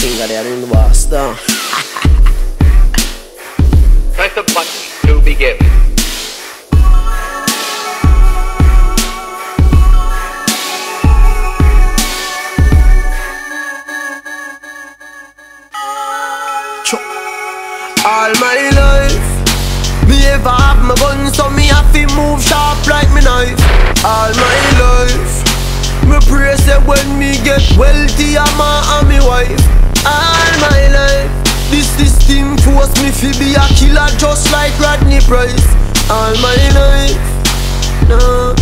fingrarna in basta. Press the button to begin. All my life, me ever have my gun, so me have to move sharp like me knife. All my life, me pray say when me get wealthy, I'm a me wife. All my life, this system force me to be a killer just like Rodney Price. All my life, no,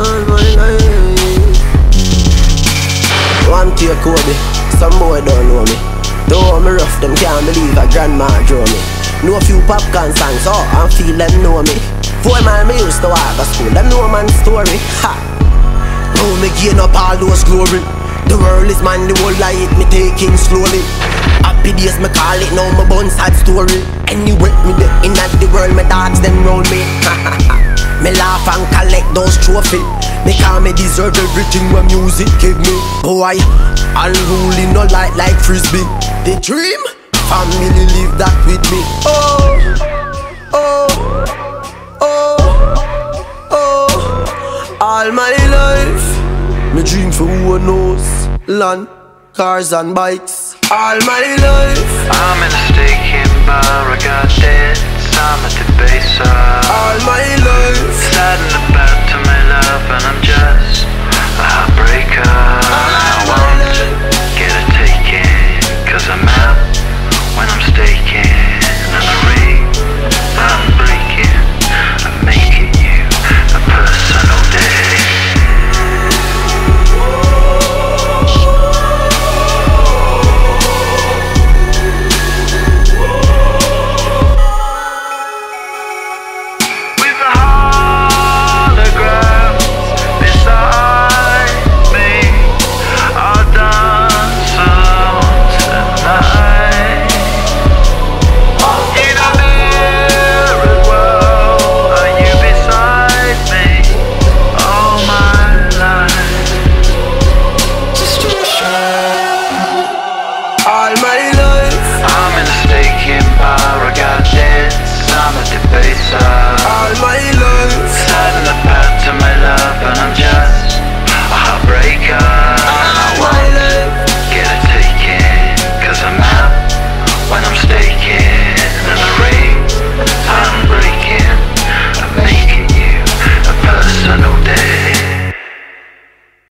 all my life. One take over, some boy don't know me. Though me rough, them can't believe a grandma drew me. Know a few Popcaan songs, oh, I feel them know me. 4 mile me used to walk to school, them know man's story. Ha! Now me gain up all those glory. The world is man, the whole light me taking slowly. Happy days me call it, now my bun sad story. Anyway, me the in at the world, my dogs them round me. Ha ha ha! Me laugh and collect those trophies. Because me deserve everything my music give me. Boy, unruly no light like frisbee. The dream, family live that with me. Oh, oh, oh, oh. All my life, me dream for who knows. Land, cars and bikes. All my life, I'm in a staking bar, I got debts, I'm at the base. All my life, sad in the back.